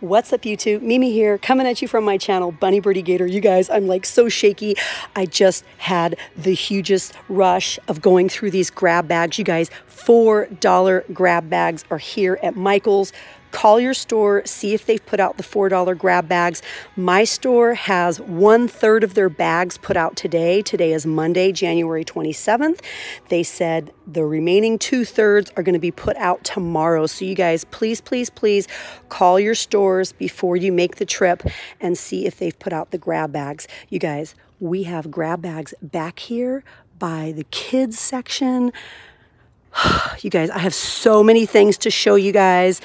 What's up YouTube? Mimi here, coming at you from my channel, Bunny Birdy Gator. You guys, I'm like so shaky. I just had the hugest rush of going through these grab bags. You guys, $4 grab bags are here at Michaels. Call your store, see if they've put out the $4 grab bags. My store has 1/3 of their bags put out today. Today is Monday, January 27th. They said the remaining 2/3 are gonna be put out tomorrow. So you guys, please, please, please call your stores before you make the trip and see if they've put out the grab bags. You guys, we have grab bags back here by the kids section. You guys, I have so many things to show you guys.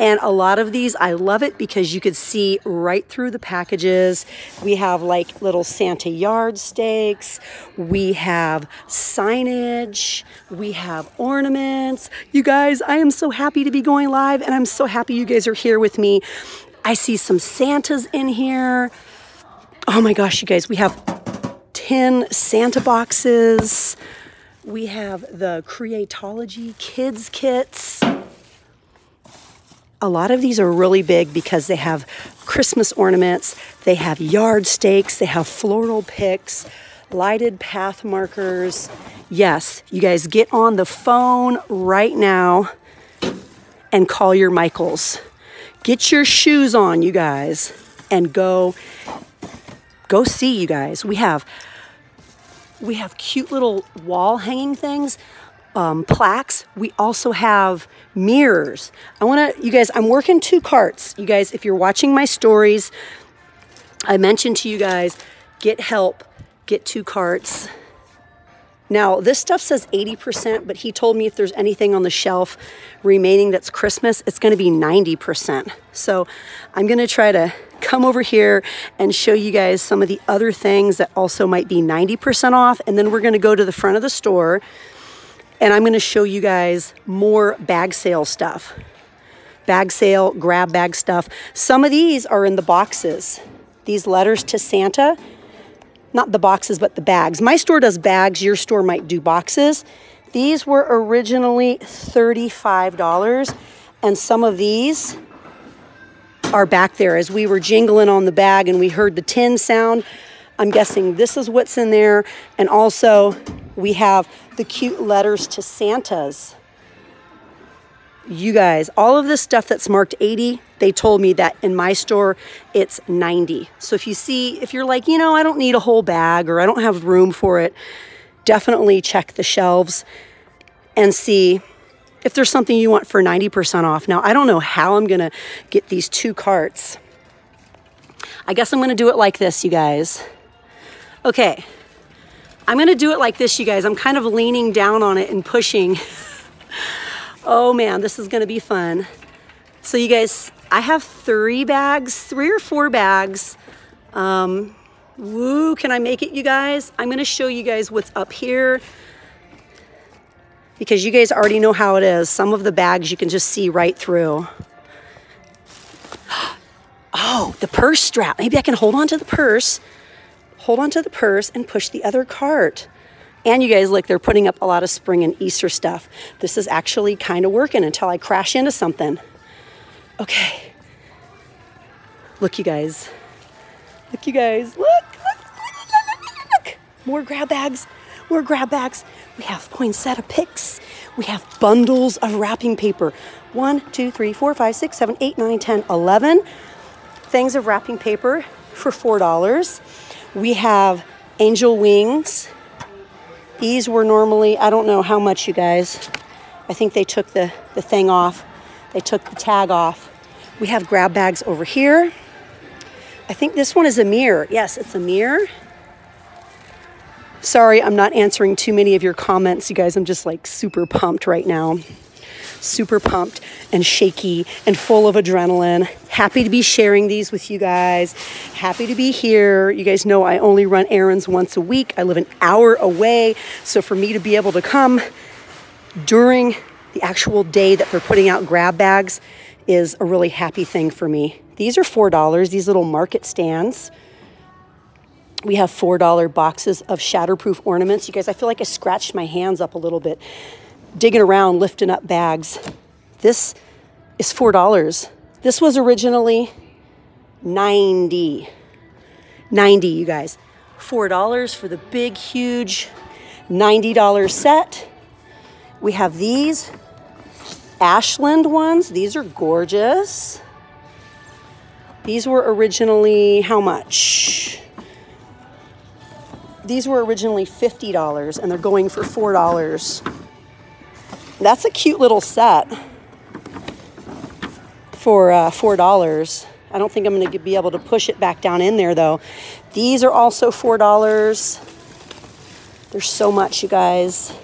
And a lot of these, I love it because you could see right through the packages. We have like little Santa yardsticks. We have signage. We have ornaments. You guys, I am so happy to be going live and I'm so happy you guys are here with me. I see some Santas in here. Oh my gosh, you guys, we have 10 Santa boxes. We have the Creatology kids kits. A lot of these are really big because they have Christmas ornaments, they have yardsticks, they have floral picks, lighted path markers. Yes, you guys get on the phone right now and call your Michaels. Get your shoes on, you guys, and go see, you guys. We have cute little wall hanging things. Plaques. We also have mirrors. I'm working two carts. You guys, if you're watching my stories, I mentioned to you guys, get help, get two carts. Now, this stuff says 80%, but he told me if there's anything on the shelf remaining that's Christmas, it's going to be 90%. So I'm going to try to come over here and show you guys some of the other things that also might be 90% off. And then we're going to go to the front of the store and I'm gonna show you guys more bag sale stuff. Bag sale, grab bag stuff. Some of these are in the boxes. These letters to Santa, not the boxes, but the bags. My store does bags, your store might do boxes. These were originally $35, and some of these are back there. As we were jingling on the bag and we heard the tin sound, I'm guessing this is what's in there, and also, we have the cute letters to Santas. You guys, all of this stuff that's marked 80, they told me that in my store, it's 90. So if you're like, you know, I don't need a whole bag or I don't have room for it, definitely check the shelves and see if there's something you want for 90% off. Now, I don't know how I'm gonna get these two carts. I guess I'm gonna do it like this, you guys. Okay. I'm gonna do it like this, you guys. I'm kind of leaning down on it and pushing. Oh man, this is gonna be fun. So you guys, I have three or four bags. Woo, can I make it, you guys? I'm gonna show you guys what's up here because you guys already know how it is. Some of the bags you can just see right through. Oh, the purse strap. Maybe I can hold on to the purse. Hold onto the purse and push the other cart. And you guys, look, they're putting up a lot of spring and Easter stuff. This is actually kind of working until I crash into something. Okay. Look, you guys. Look, you guys. Look, look, look, look, look. More grab bags. More grab bags. We have poinsettia picks. We have bundles of wrapping paper. 1, 2, 3, 4, 5, 6, 7, 8, 9, 10, 11 things of wrapping paper for $4. We have angel wings. These were normally, I don't know how much, you guys. I think they took the thing off. They took the tag off. We have grab bags over here. I think this one is a mirror. Yes, it's a mirror. Sorry, I'm not answering too many of your comments, you guys. I'm just like super pumped right now. Super pumped and shaky and full of adrenaline. Happy to be sharing these with you guys. Happy to be here. You guys know I only run errands once a week. I live an hour away. So for me to be able to come during the actual day that they're putting out grab bags is a really happy thing for me. These are $4, these little market stands. We have $4 boxes of shatterproof ornaments. You guys, I feel like I scratched my hands up a little bit digging around, lifting up bags. This is $4. This was originally $90, you guys. $4 for the big, huge $90 set. We have these Ashland ones. These are gorgeous. These were originally, how much? These were originally $50 and they're going for $4. That's a cute little set for $4. I don't think I'm going to be able to push it back down in there though. These are also $4. There's so much, you guys.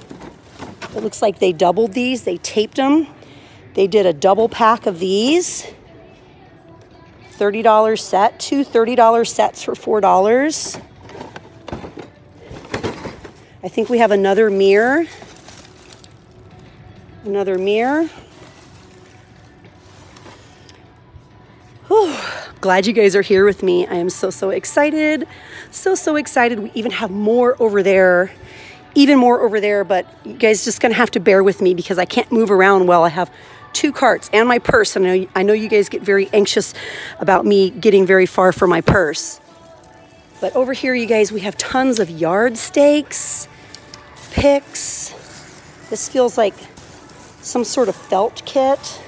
It looks like they doubled these. They taped them. They did a double pack of these. $30 set. Two $30 sets for $4. I think we have another mirror. Another mirror. Whew. Glad you guys are here with me. I am so, so excited. So, so excited. We even have more over there. Even more over there, but you guys just gonna have to bear with me because I can't move around while I have two carts and my purse. And I know you guys get very anxious about me getting very far from my purse. But over here, you guys, we have tons of yard stakes, picks. This feels like some sort of felt kit.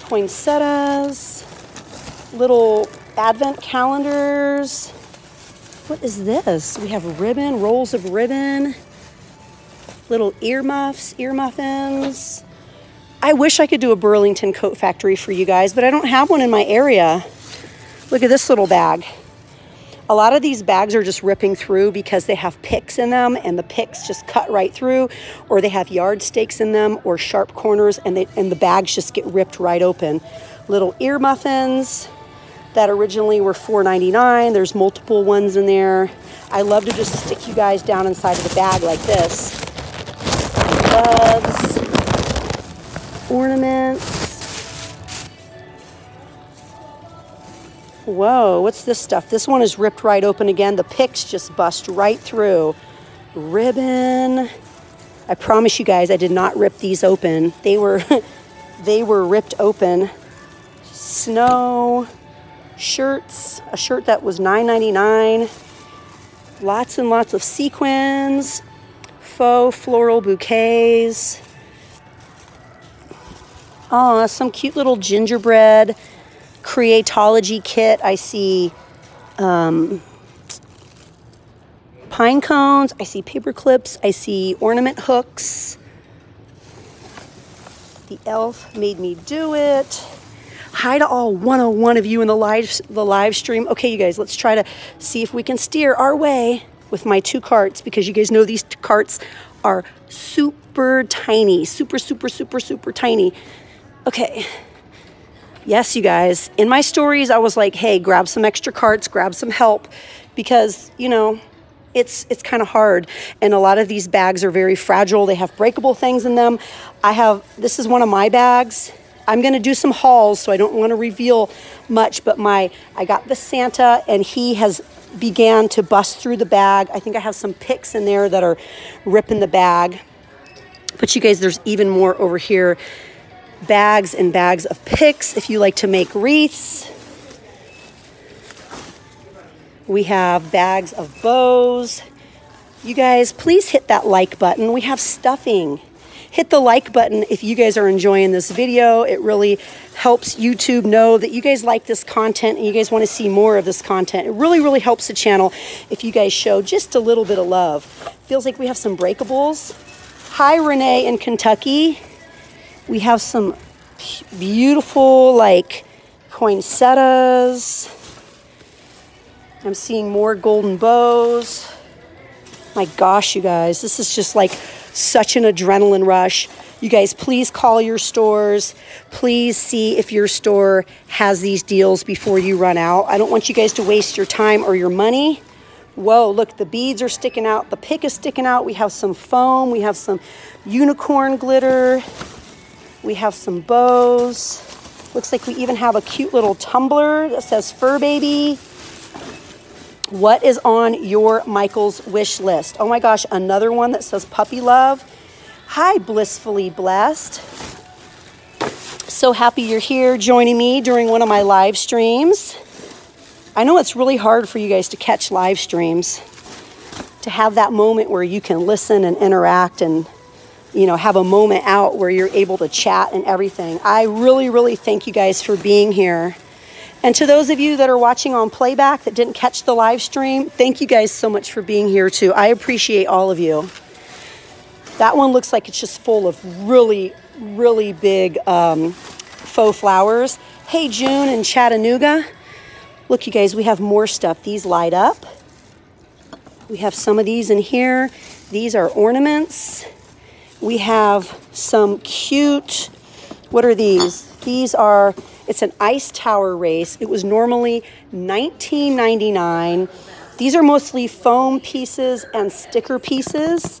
Poinsettias, little advent calendars. What is this? We have ribbon, rolls of ribbon, little earmuffs, ear muffins. I wish I could do a Burlington coat factory for you guys, but I don't have one in my area. Look at this little bag. A lot of these bags are just ripping through because they have picks in them and the picks just cut right through, or they have yard stakes in them or sharp corners and the bags just get ripped right open. Little ear muffins that originally were $4.99. There's multiple ones in there. I love to just stick you guys down inside of the bag like this. Gloves, ornaments. Whoa, what's this stuff? This one is ripped right open again. The picks just bust right through. Ribbon. I promise you guys I did not rip these open. They were, they were ripped open. Snow. Shirts, a shirt that was $9.99. Lots and lots of sequins, faux floral bouquets. Oh, some cute little gingerbread Creatology kit. I see pine cones, I see paper clips, I see ornament hooks. The elf made me do it. Hi to all 101 of you in the live stream. Okay, you guys, let's try to see if we can steer our way with my two carts, because you guys know these carts are super tiny, super, super, super, super tiny. Okay. Yes, you guys, in my stories, I was like, hey, grab some extra carts, grab some help, because, you know, it's kind of hard. And a lot of these bags are very fragile. They have breakable things in them. This is one of my bags. I'm gonna do some hauls, so I don't wanna reveal much, but I got the Santa and he has began to bust through the bag. I think I have some picks in there that are ripping the bag. But you guys, there's even more over here. Bags and bags of picks if you like to make wreaths. We have bags of bows. You guys, please hit that like button. We have stuffing. Hit the like button if you guys are enjoying this video. It really helps YouTube know that you guys like this content and you guys want to see more of this content. It really, really helps the channel if you guys show just a little bit of love. Feels like we have some breakables. Hi, Renee in Kentucky. We have some beautiful, like, poinsettias. I'm seeing more golden bows. My gosh, you guys, this is just like such an adrenaline rush. You guys, please call your stores. Please see if your store has these deals before you run out. I don't want you guys to waste your time or your money. Whoa, look, the beads are sticking out. The pick is sticking out. We have some foam. We have some unicorn glitter. We have some bows. Looks like we even have a cute little tumbler that says Fur Baby. What is on your Michaels wish list? Oh my gosh, another one that says puppy love. Hi, blissfully blessed. So happy you're here joining me during one of my live streams. I know it's really hard for you guys to catch live streams, to have that moment where you can listen and interact and, you know, have a moment out where you're able to chat and everything. I really thank you guys for being here. And to those of you that are watching on playback that didn't catch the live stream, thank you guys so much for being here too. I appreciate all of you. That one looks like it's just full of really big faux flowers. Hey, June in Chattanooga. Look, you guys, we have more stuff. These light up. We have some of these in here. These are ornaments. We have some cute, what are these? These are, it's an ice tower race. It was normally $19.99. These are mostly foam pieces and sticker pieces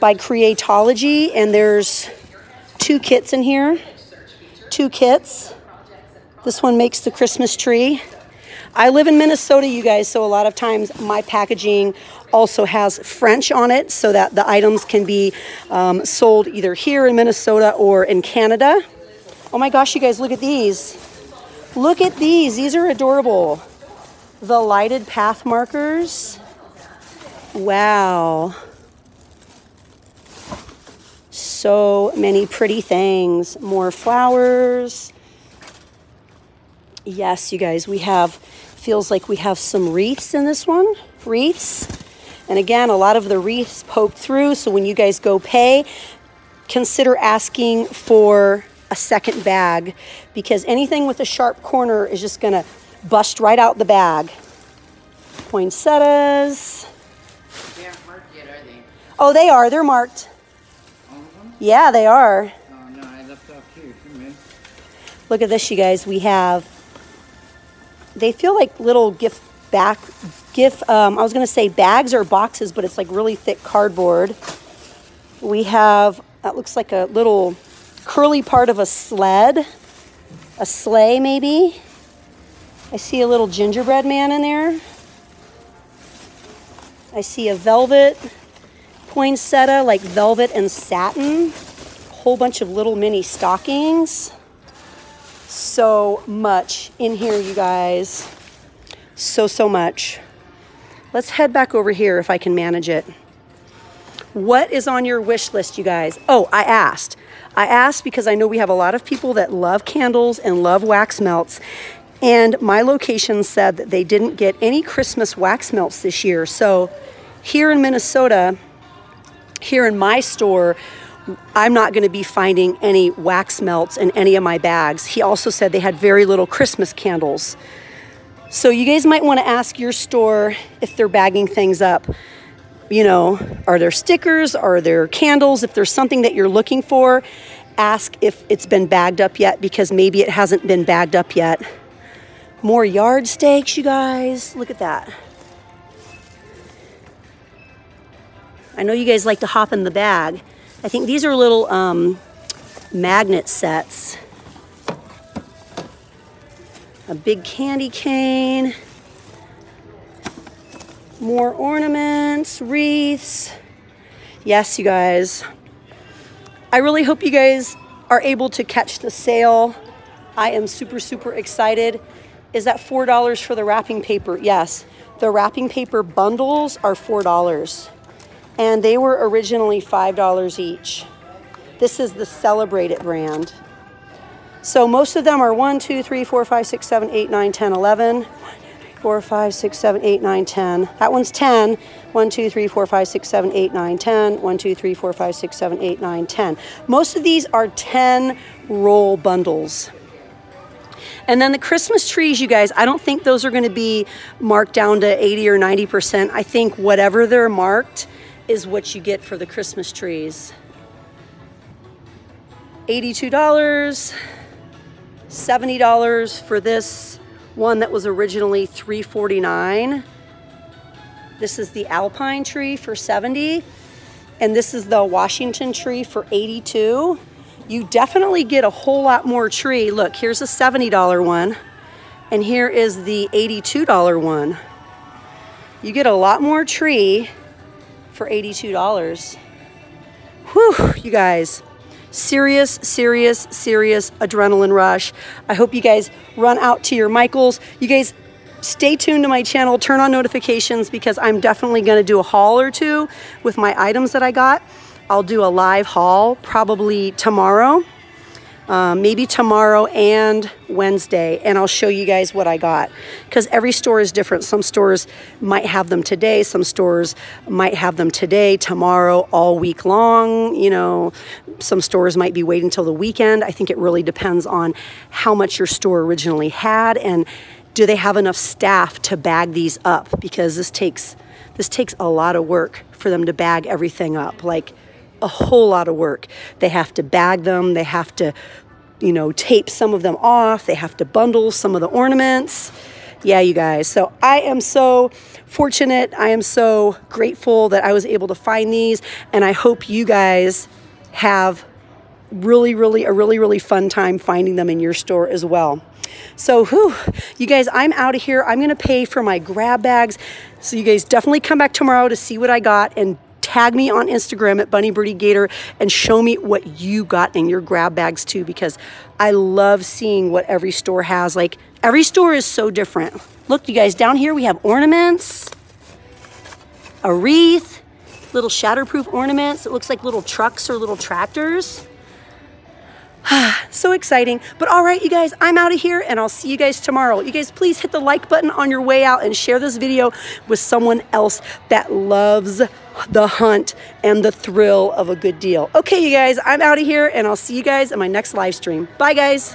by Creatology, and there's two kits in here, two kits. This one makes the Christmas tree. I live in Minnesota, you guys, so a lot of times my packaging also has French on it so that the items can be sold either here in Minnesota or in Canada. Oh my gosh, you guys, look at these. Look at these. These are adorable. The lighted path markers. Wow. So many pretty things. More flowers. Yes, you guys, we have, feels like we have some wreaths in this one. Wreaths. And again, a lot of the wreaths poke through. So when you guys go pay, consider asking for a second bag, because anything with a sharp corner is just going to bust right out the bag. Poinsettias. They aren't marked yet, are they? Oh, they are. They're marked. Yeah, they are. Oh, no, I left off here. Look at this, you guys. We have, they feel like little I was going to say bags or boxes, but it's like really thick cardboard. We have, that looks like a little curly part of a sled, a sleigh maybe. I see a little gingerbread man in there. I see a velvet poinsettia, like velvet and satin, a whole bunch of little mini stockings. So much in here, you guys. So much. Let's head back over here if I can manage it. What is on your wish list, you guys? Oh, I asked because I know we have a lot of people that love candles and love wax melts. And my location said that they didn't get any Christmas wax melts this year. So here in Minnesota, here in my store, I'm not going to be finding any wax melts in any of my bags. He also said they had very little Christmas candles. So you guys might want to ask your store if they're bagging things up. You know, are there stickers? Are there candles? If there's something that you're looking for, ask if it's been bagged up yet, because maybe it hasn't been bagged up yet. More yard stakes, you guys. Look at that. I know you guys like to hop in the bag. I think these are little magnet sets. A big candy cane. More ornaments, wreaths. Yes, you guys. I really hope you guys are able to catch the sale. I am super excited. Is that $4 for the wrapping paper? Yes. The wrapping paper bundles are $4. And they were originally $5 each. This is the Celebrate It brand. So most of them are 1, 2, 3, 4, 5, 6, 7, 8, 9, 10, 11. 4, 5, 6, 7, 8, 9, 10. That one's 10. 1, 2, 3, 4, 5, 6, 7, 8, 9, 10. 1, 2, 3, 4, 5, 6, 7, 8, 9, 10. Most of these are 10 roll bundles. And then the Christmas trees, you guys, I don't think those are going to be marked down to 80 or 90%. I think whatever they're marked is what you get for the Christmas trees. $82, $70 for this one that was originally $349. This is the Alpine tree for $70, and this is the Washington tree for $82. You definitely get a whole lot more tree. Look, here's a $70 one, and here is the $82 one. You get a lot more tree for $82. Whew, you guys. serious adrenaline rush. I hope you guys run out to your Michaels. You guys stay tuned to my channel, turn on notifications, because I'm definitely gonna do a haul or two with my items that I got. I'll do a live haul probably tomorrow, maybe tomorrow and Wednesday, and I'll show you guys what I got, because every store is different. Some stores might have them today, some stores might have them today, tomorrow, all week long. You know, some stores might be waiting until the weekend. I think it really depends on how much your store originally had, and do they have enough staff to bag these up? Because this takes a lot of work for them to bag everything up, like a whole lot of work. They have to bag them, they have to, you know, tape some of them off, they have to bundle some of the ornaments. Yeah, you guys, so I am so fortunate, I am so grateful that I was able to find these, and I hope you guys have a really fun time finding them in your store as well. So whew, you guys, I'm out of here. I'm gonna pay for my grab bags. So you guys definitely come back tomorrow to see what I got, and tag me on Instagram at Bunny Birdy Gator and show me what you got in your grab bags too, because I love seeing what every store has. Like, every store is so different. Look, you guys, down here we have ornaments, a wreath, little shatterproof ornaments. It looks like little trucks or little tractors. So exciting. But all right, you guys, I'm out of here, and I'll see you guys tomorrow. You guys, please hit the like button on your way out and share this video with someone else that loves the hunt and the thrill of a good deal. Okay, you guys, I'm out of here, and I'll see you guys in my next live stream. Bye, guys.